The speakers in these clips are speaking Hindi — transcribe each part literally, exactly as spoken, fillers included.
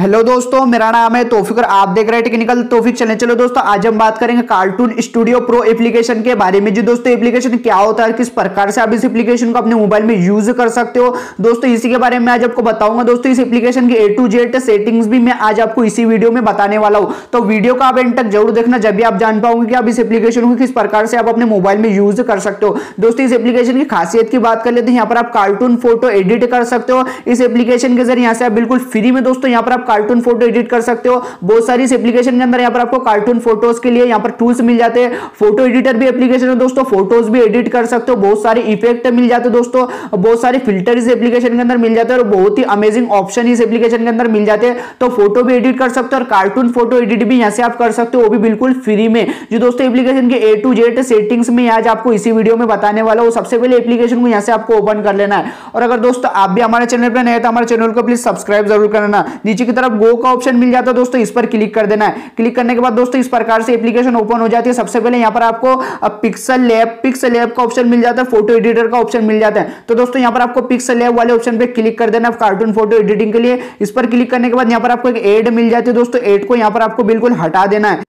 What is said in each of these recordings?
हेलो दोस्तों, मेरा नाम है तौफीक और आप देख रहे हैं टेक्निकल तौफीक चैनल। चलो दोस्तों, आज हम बात करेंगे कार्टून स्टूडियो प्रो एप्लीकेशन के बारे में। जी दोस्तों, एप्लीकेशन क्या होता है, किस प्रकार से आप इस एप्लीकेशन को अपने मोबाइल में यूज कर सकते हो, दोस्तों इसी के बारे में आज आपको बताऊंगा। दोस्तों इस एप्लीकेशन की ए टू जेड सेटिंग्स भी मैं आज आपको इसी वीडियो में बताने वाला हूँ, तो वीडियो को आप एंड तक जरूर देखना, जब भी आप जान पाओगे कि आप इस एप्लीकेशन को किस प्रकार से आप अपने मोबाइल में यूज कर सकते हो। दोस्तों इस एप्लीकेशन की खासियत की बात कर लेते हैं। यहाँ पर आप कार्टून फोटो एडिट कर सकते हो इस एप्लीकेशन के जरिए। यहाँ से आप बिल्कुल फ्री में दोस्तों यहाँ पर आप कार्टून फोटो एडिट कर सकते हो। बहुत सारी इस एप्लीकेशन के अंदर यहाँ पर आपको कार्टून फोटोज के लिए यहाँ पर टूल्स मिल जाते हैं। फोटो एडिटर भी एप्लीकेशन है दोस्तों, फोटोज भी एडिट कर सकते हो। बहुत सारे इफेक्ट मिल जाते हैं दोस्तों, बहुत सारे फिल्टर इस एप्लीकेशन के अंदर मिल जाते हैं और बहुत ही अमेजिंग ऑप्शन इस एप्लीकेशन के अंदर मिल जाते हैं। तो फोटो भी एडिट कर सकते हो और कार्टून फोटो एडिट भी यहाँ से आप कर सकते हो, वो भी बिल्कुल फ्री में। जो दोस्तों एप्लीकेशन के ए टू जेड सेटिंग्स में आज आपको इसी वीडियो में बताने वाला हूँ। सबसे पहले एप्लीकेशन को यहाँ से आपको ओपन कर लेना है। और अगर दोस्तों आप भी हमारे चैनल पर नए हैं तो हमारे चैनल को प्लीज सब्सक्राइब जरूर करना। नीचे की तरफ गो का ऑप्शन मिल जाता है दोस्तों, इस पर क्लिक कर देना है। क्लिक करने के बाद दोस्तों इस प्रकार से एप्लीकेशन ओपन हो जाती है। सबसे पहले यहाँ पर आपको पिक्सेल लैब पिक्सेल लैब का ऑप्शन मिल जाता है, फोटो एडिटर का ऑप्शन मिल जाता है। तो दोस्तों यहाँ पर आपको पिक्सेल लैब वाले ऑप्शन पे क्लिक कर देना कार्टून फोटो एडिटिंग के लिए। इस पर क्लिक करने के बाद यहाँ पर आपको एक एड मिल जाती है दोस्तों, एड को यहाँ पर आपको बिल्कुल हटा देना है।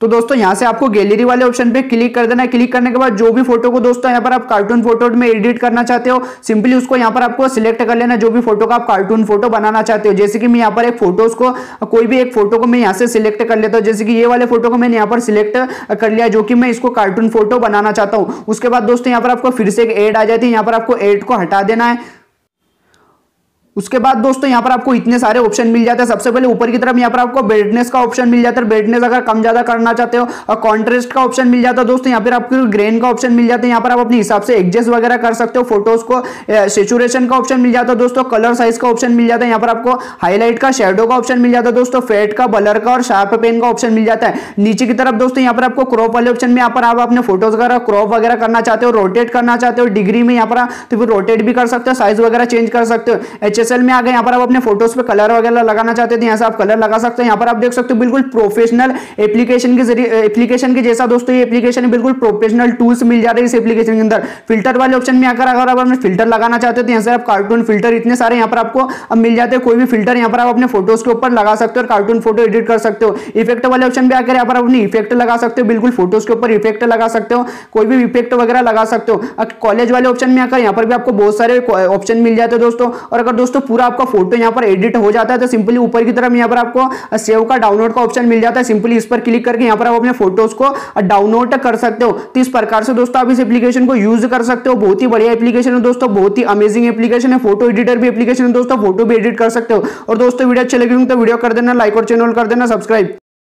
तो दोस्तों यहाँ से आपको गैलरी वाले ऑप्शन पे क्लिक कर देना है। क्लिक करने के बाद जो भी फोटो को दोस्तों यहाँ पर आप कार्टून फोटो में एडिट करना चाहते हो, सिंपली उसको यहाँ पर आपको सिलेक्ट कर लेना, जो भी फोटो का आप कार्टून फोटो बनाना चाहते हो। जैसे कि मैं यहाँ पर एक फोटोज को कोई भी एक फोटो को मैं यहाँ से सिलेक्ट कर लेता हूँ। जैसे कि ये वाले फोटो को मैंने यहाँ पर सिलेक्ट कर लिया, जो कि मैं इसको कार्टून फोटो बनाना चाहता हूँ। उसके बाद दोस्तों यहाँ पर आपको फिर से एक एड आ जाती है, यहाँ पर आपको एड को हटा देना है। उसके बाद दोस्तों यहाँ पर आपको इतने सारे ऑप्शन मिल जाते हैं। सबसे पहले ऊपर की तरफ यहाँ पर आपको ब्राइटनेस का ऑप्शन मिल जाता है, ब्राइटनेस अगर कम ज्यादा करना चाहते हो। और कॉन्ट्रास्ट का ऑप्शन मिल जाता है दोस्तों, यहाँ पर आपको ग्रेन का ऑप्शन मिल जाता है, यहाँ पर आप अपने हिसाब से एडजस्ट वगैरह कर सकते हो फोटोज को। सैचुरेशन का ऑप्शन मिल जाता है दोस्तों, कलर साइज का ऑप्शन मिल जाता है, यहाँ पर आपको हाईलाइट का शेडो का ऑप्शन मिल जाता है दोस्तों, फेड का, ब्लर का और शार्प पेन का ऑप्शन मिल जाता है। नीचे की तरफ दोस्तों यहाँ पर आपको क्रॉप वाले ऑप्शन में यहाँ पर आप अपने फोटोज वगैरह क्रॉप वगैरह करना चाहते हो, रोटेट करना चाहते हो डिग्री में यहाँ पर तो फिर रोटेट भी कर सकते हो, साइज वगैरह चेंज कर सकते हो। एच में आ गए, यहाँ पर आप अपने फोटोज पे कलर वगैरह लगाना चाहते थे, यहाँ से आप कलर लगा सकते हैं। यहाँ पर आप देख सकते हो बिल्कुल प्रोफेशनल एप्लीकेशन के जरिए एप्लीकेशन के जैसा दोस्तों ये एप्लीकेशन है, बिल्कुल प्रोफेशनल टूल्स मिल जा रहे हैं इस एप्लीकेशन के अंदर। फिल्टर वाले ऑप्शन में आकर अगर आप अपने फिल्टर लगाना चाहते हो तो यहाँ से आप कार्टून फिल्टर इतने सारे यहाँ पर आपको अब मिल जाते हैं, कोई भी फिल्टर यहाँ पर आप अपने फोटोज के ऊपर लगा सकते हो और कार्टून फोटो एडिट कर सकते हो। इफेक्ट वाले ऑप्शन पर आकर यहाँ पर अपने इफेक्ट लगा सकते हो, बिल्कुल फोटोज के ऊपर इफेक्ट लगा सकते हो, कोई भी इफेक्ट वगैरह लगा सकते हो। कॉलेज वाले ऑप्शन में आकर यहाँ पर भी आपको बहुत सारे ऑप्शन मिल जाते हैं दोस्तों। और अगर दोस्तों पूरा आपका फोटो यहाँ पर एडिट हो जाता है तो सिंपली ऊपर की तरफ यहाँ पर आपको सेव का डाउनलोड का ऑप्शन मिल जाता है, सिंपली इस पर क्लिक करके यहाँ पर आप अपने फोटोज को डाउनलोड कर सकते हो। तो इस प्रकार से दोस्तों आप इस एप्लीकेशन को यूज कर सकते हो। बहुत ही बढ़िया एप्लीकेशन है दोस्तों, बहुत ही अमेजिंग एप्लीकेशन है। फोटो एडिटर भी एप्लीकेशन है दोस्तों, फोटो भी एडिट कर सकते हो। और दोस्तों वीडियो अच्छी लगी तो वीडियो कर देना लाइक और चैनल कर देना सब्सक्राइब।